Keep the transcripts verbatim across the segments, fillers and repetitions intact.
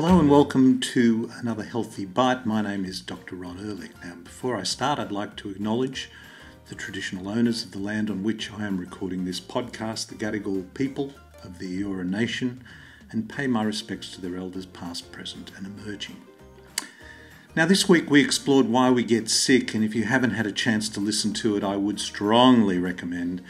Hello and welcome to another Healthy Bite. My name is Doctor Ron Ehrlich. Now, before I start, I'd like to acknowledge the traditional owners of the land on which I am recording this podcast, the Gadigal people of the Eora Nation, and pay my respects to their elders past, present and emerging. Now, this week we explored why we get sick, and if you haven't had a chance to listen to it, I would strongly recommend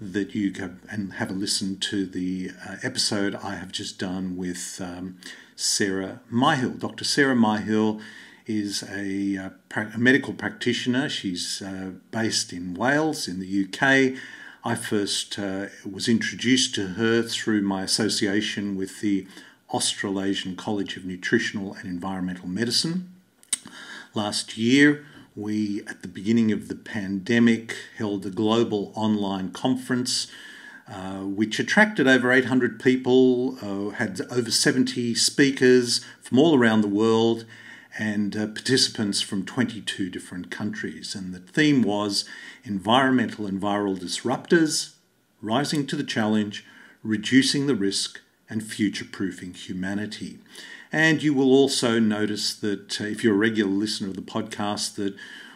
that you go and have a listen to the uh, episode I have just done with um, Sarah Myhill. Doctor Sarah Myhill is a, uh, pra- a medical practitioner. She's uh, based in Wales in the U K. I first uh, was introduced to her through my association with the Australasian College of Nutritional and Environmental Medicine. Last year, we, at the beginning of the pandemic, held a global online conference uh, which attracted over eight hundred people, uh, had over seventy speakers from all around the world, and uh, participants from twenty-two different countries. And the theme was environmental and viral disruptors, rising to the challenge, reducing the risk, and future-proofing humanity. And you will also notice that uh, if you're a regular listener of the podcast, that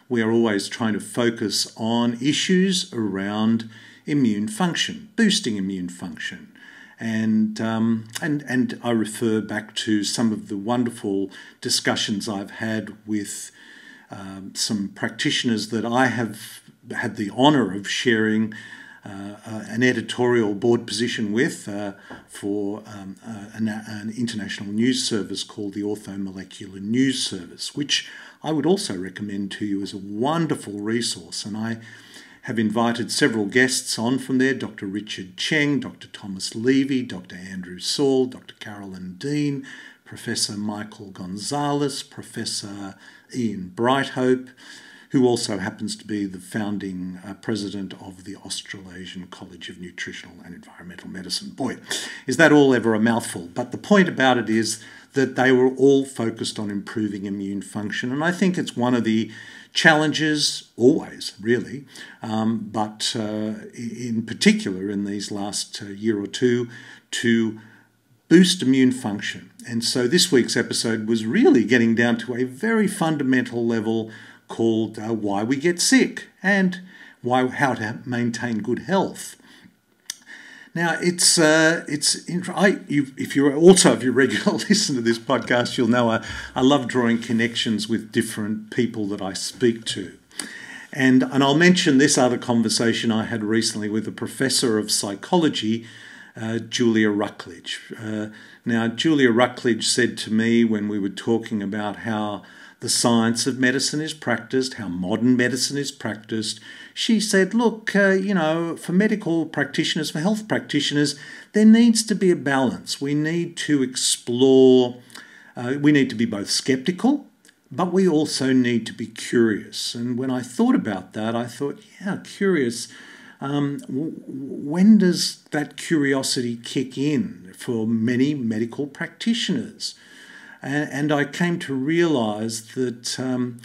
we are always trying to focus on issues around immune function, boosting immune function. And, um, and, and I refer back to some of the wonderful discussions I've had with um, some practitioners that I have had the honour of sharing Uh, uh, an editorial board position with uh, for um, uh, an, an international news service called the Orthomolecular News Service, which I would also recommend to you as a wonderful resource. And I have invited several guests on from there: Doctor Richard Cheng, Doctor Thomas Levy, Doctor Andrew Saul, Doctor Carolyn Dean, Professor Michael Gonzalez, Professor Ian Brighthope, who also happens to be the founding uh, president of the Australasian College of Nutritional and Environmental Medicine. Boy, is that all ever a mouthful. But the point about it is that they were all focused on improving immune function. And I think it's one of the challenges, always, really, um, but uh, in particular in these last uh, year or two, to boost immune function. And so this week's episode was really getting down to a very fundamental level called uh, Why We Get Sick and why how to maintain good health. Now, it's uh, it's I, you, if you're also if you're regular listener to this podcast, you'll know I, I love drawing connections with different people that I speak to, and and I'll mention this other conversation I had recently with a professor of psychology, uh, Julia Rucklidge. Uh, now, Julia Rucklidge said to me when we were talking about how the science of medicine is practiced, how modern medicine is practiced, she said, look, uh, you know, for medical practitioners, for health practitioners, there needs to be a balance. We need to explore, uh, we need to be both skeptical, but we also need to be curious. And when I thought about that, I thought, yeah, curious. Um, w- when does that curiosity kick in for many medical practitioners? And I came to realise that um,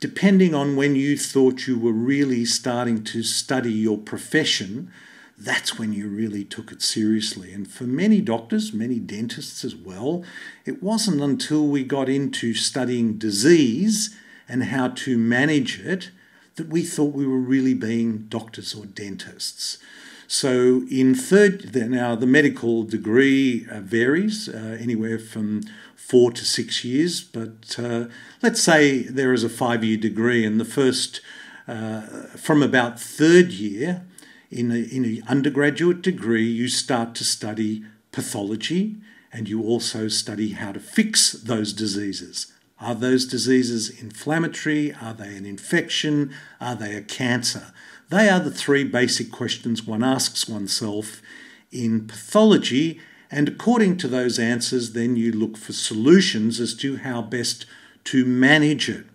depending on when you thought you were really starting to study your profession, that's when you really took it seriously. And for many doctors, many dentists as well, it wasn't until we got into studying disease and how to manage it that we thought we were really being doctors or dentists. So in third, now the medical degree varies uh, anywhere from four to six years, but uh, let's say there is a five-year degree, and the first, uh, from about third year in a, in an undergraduate degree, you start to study pathology, and you also study how to fix those diseases. Are those diseases inflammatory? Are they an infection? Are they a cancer? They are the three basic questions one asks oneself in pathology, and according to those answers, then you look for solutions as to how best to manage it.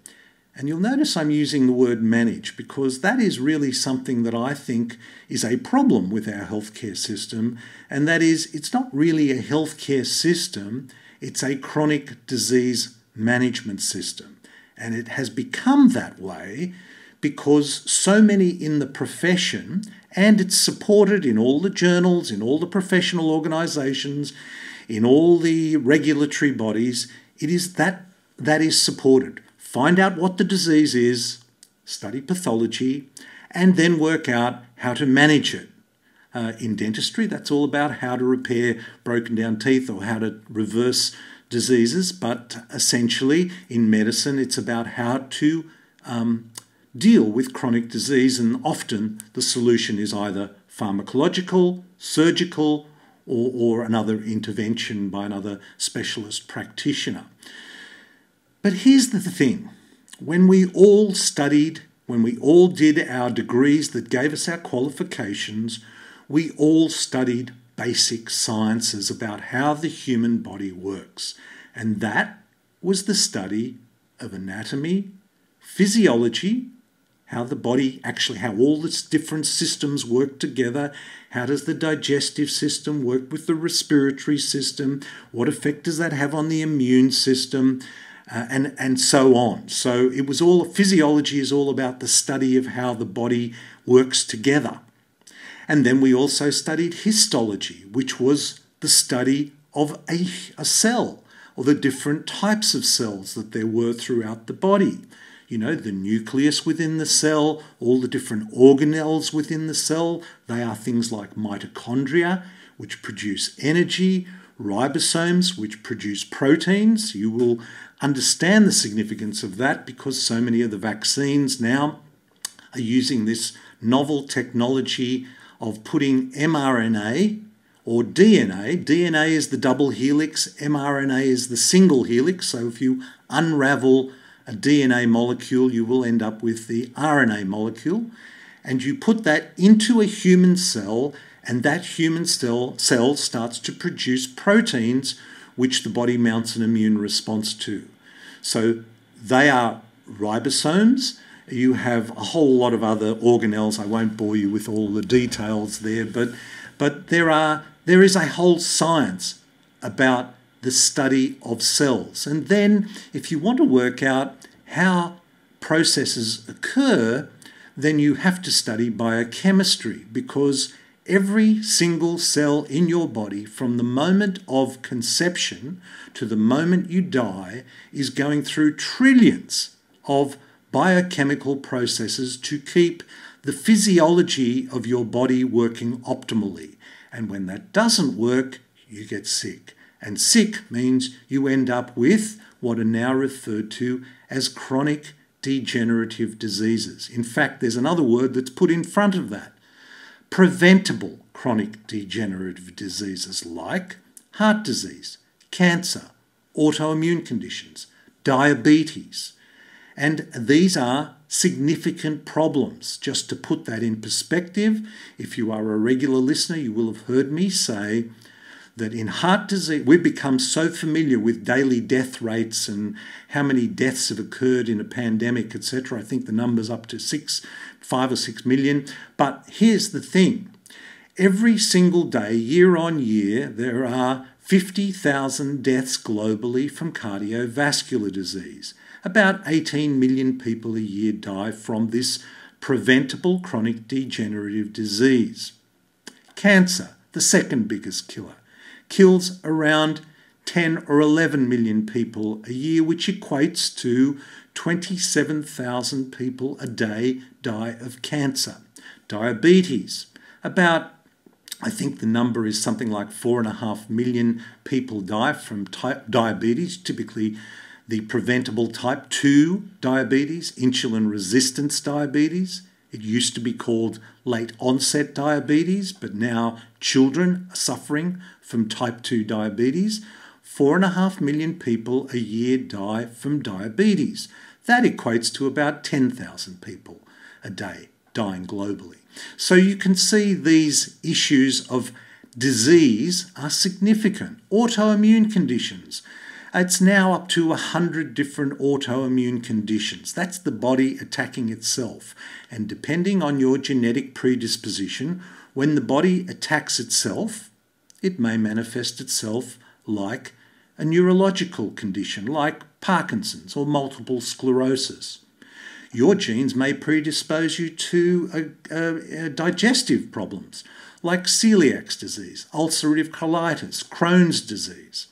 And you'll notice I'm using the word manage because that is really something that I think is a problem with our healthcare system, and that is it's not really a healthcare system, it's a chronic disease management system. And it has become that way because so many in the profession, and it's supported in all the journals, in all the professional organisations, in all the regulatory bodies, it is that that is supported. Find out what the disease is, study pathology, and then work out how to manage it. Uh, in dentistry, that's all about how to repair broken down teeth or how to reverse diseases. But essentially, in medicine, it's about how to um, deal with chronic disease. And often the solution is either pharmacological, surgical, or, or another intervention by another specialist practitioner. But here's the thing. When we all studied, when we all did our degrees that gave us our qualifications, we all studied basic sciences about how the human body works. And that was the study of anatomy, physiology, how the body, actually how all its different systems work together, how does the digestive system work with the respiratory system, what effect does that have on the immune system, uh, and, and so on. So it was all, physiology is all about the study of how the body works together. And then we also studied histology, which was the study of a, a cell, or the different types of cells that there were throughout the body. You know, the nucleus within the cell, all the different organelles within the cell. They are things like mitochondria, which produce energy, ribosomes, which produce proteins. You will understand the significance of that because so many of the vaccines now are using this novel technology of putting mRNA or D N A. D N A is the double helix, mRNA is the single helix. So if you unravel a D N A molecule, you will end up with the R N A molecule. And you put that into a human cell, and that human cell, cell starts to produce proteins which the body mounts an immune response to. So they are ribosomes. You have a whole lot of other organelles. I won't bore you with all the details there, but, but there, are, there is a whole science about the study of cells. And then if you want to work out how processes occur, then you have to study biochemistry, because every single cell in your body from the moment of conception to the moment you die is going through trillions of biochemical processes to keep the physiology of your body working optimally. And when that doesn't work, you get sick. And sick means you end up with what are now referred to as chronic degenerative diseases. In fact, there's another word that's put in front of that. Preventable chronic degenerative diseases like heart disease, cancer, autoimmune conditions, diabetes. And these are significant problems. Just to put that in perspective, if you are a regular listener, you will have heard me say that in heart disease, we've become so familiar with daily death rates and how many deaths have occurred in a pandemic, et cetera. I think the number's up to six, five or six million. But here's the thing. Every single day, year on year, there are fifty thousand deaths globally from cardiovascular disease. About eighteen million people a year die from this preventable chronic degenerative disease. Cancer, the second biggest killer, kills around ten or eleven million people a year, which equates to twenty-seven thousand people a day die of cancer. Diabetes, about, I think the number is something like four and a half million people die from type diabetes, typically the preventable type two diabetes, insulin-resistance diabetes. It used to be called late-onset diabetes, but now children are suffering from type two diabetes. Four and a half million people a year die from diabetes. That equates to about ten thousand people a day dying globally. So you can see these issues of disease are significant. Autoimmune conditions. It's now up to one hundred different autoimmune conditions. That's the body attacking itself. And depending on your genetic predisposition, when the body attacks itself, it may manifest itself like a neurological condition, like Parkinson's or multiple sclerosis. Your genes may predispose you to uh, uh, uh, digestive problems, like celiac disease, ulcerative colitis, Crohn's disease.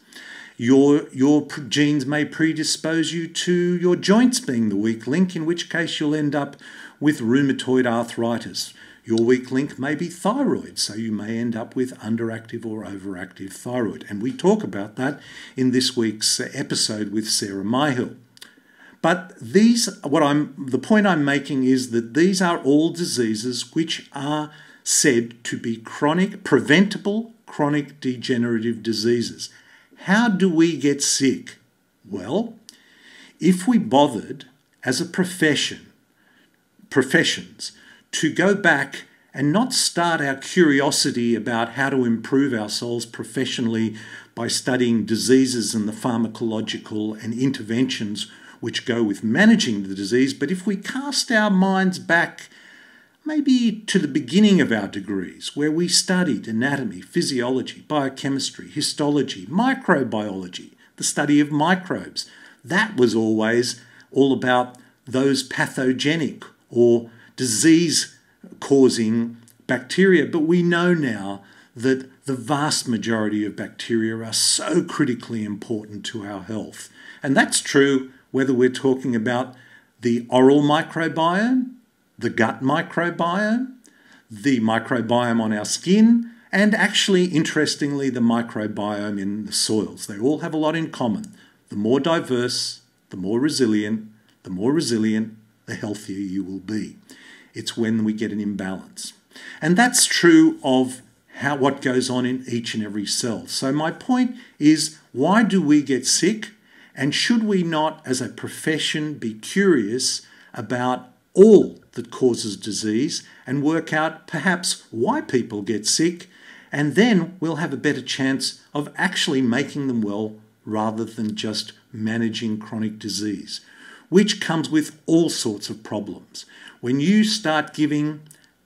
Your, your genes may predispose you to your joints being the weak link, in which case you'll end up with rheumatoid arthritis. Your weak link may be thyroid, so you may end up with underactive or overactive thyroid. And we talk about that in this week's episode with Sarah Myhill. But these, what I'm, the point I'm making is that these are all diseases which are said to be chronic, preventable, chronic degenerative diseases. How do we get sick? Well, if we bothered as a profession, professions, to go back and not start our curiosity about how to improve ourselves professionally by studying diseases and the pharmacological and interventions which go with managing the disease, but if we cast our minds back maybe to the beginning of our degrees, where we studied anatomy, physiology, biochemistry, histology, microbiology, the study of microbes, that was always all about those pathogenic or disease-causing bacteria, but we know now that the vast majority of bacteria are so critically important to our health. And that's true whether we're talking about the oral microbiome, the gut microbiome, the microbiome on our skin, and actually, interestingly, the microbiome in the soils. They all have a lot in common. The more diverse, the more resilient, the more resilient, the healthier you will be. It's when we get an imbalance. And that's true of how, what goes on in each and every cell. So my point is, why do we get sick? And should we not, as a profession, be curious about all that causes disease and work out perhaps why people get sick? And then we'll have a better chance of actually making them well rather than just managing chronic disease, which comes with all sorts of problems. When you start giving,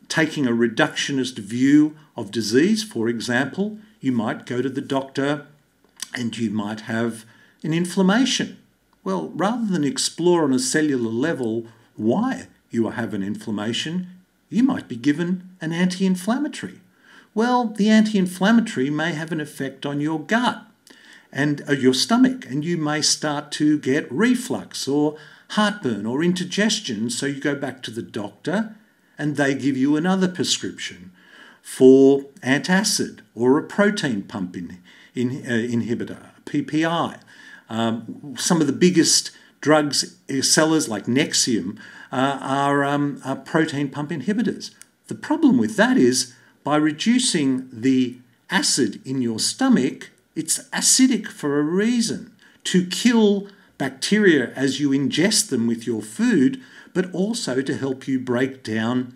taking a reductionist view of disease, for example, you might go to the doctor and you might have an inflammation. Well, rather than explore on a cellular level why you have an inflammation, you might be given an anti-inflammatory. Well, the anti-inflammatory may have an effect on your gut and uh, your stomach, and you may start to get reflux or heartburn or indigestion, so you go back to the doctor and they give you another prescription for antacid or a proton pump in, in, uh, inhibitor, P P I. Um, some of the biggest drugs sellers like Nexium uh, are, um, are proton pump inhibitors. The problem with that is by reducing the acid in your stomach, it's acidic for a reason, to kill bacteria as you ingest them with your food, but also to help you break down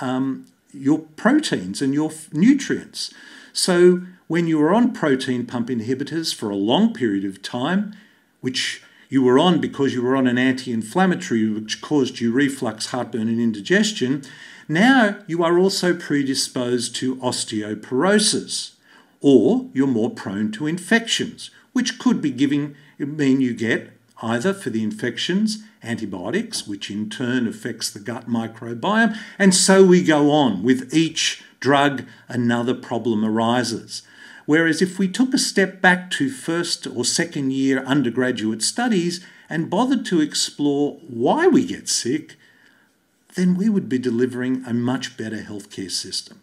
um, your proteins and your nutrients. So when you were on proton pump inhibitors for a long period of time, which you were on because you were on an anti-inflammatory which caused you reflux, heartburn and indigestion, now you are also predisposed to osteoporosis, or you're more prone to infections, which could be giving, mean you get either for the infections, antibiotics, which in turn affects the gut microbiome, and so we go on. With each drug, another problem arises. Whereas if we took a step back to first or second year undergraduate studies and bothered to explore why we get sick, then we would be delivering a much better healthcare system.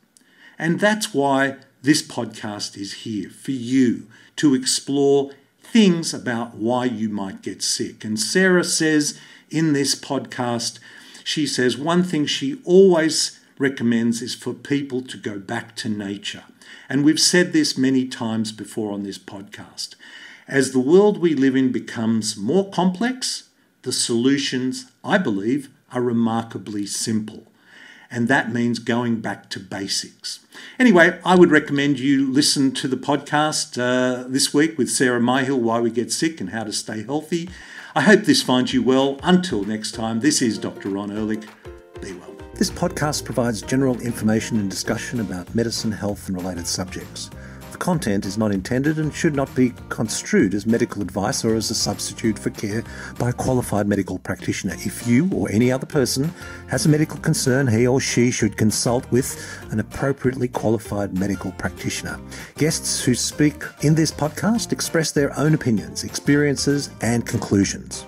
And that's why this podcast is here for you, to explore things about why you might get sick. And Sarah says in this podcast, she says one thing she always recommends is for people to go back to nature. And we've said this many times before on this podcast. As the world we live in becomes more complex, the solutions, I believe, are remarkably simple. And that means going back to basics. Anyway, I would recommend you listen to the podcast uh, this week with Sarah Myhill, Why We Get Sick and How to Stay Healthy. I hope this finds you well. Until next time, this is Doctor Ron Ehrlich. Be well. This podcast provides general information and discussion about medicine, health, and related subjects. content is not intended and should not be construed as medical advice or as a substitute for care by a qualified medical practitioner. If you or any other person has a medical concern, he or she should consult with an appropriately qualified medical practitioner. Guests who speak in this podcast express their own opinions, experiences, and conclusions.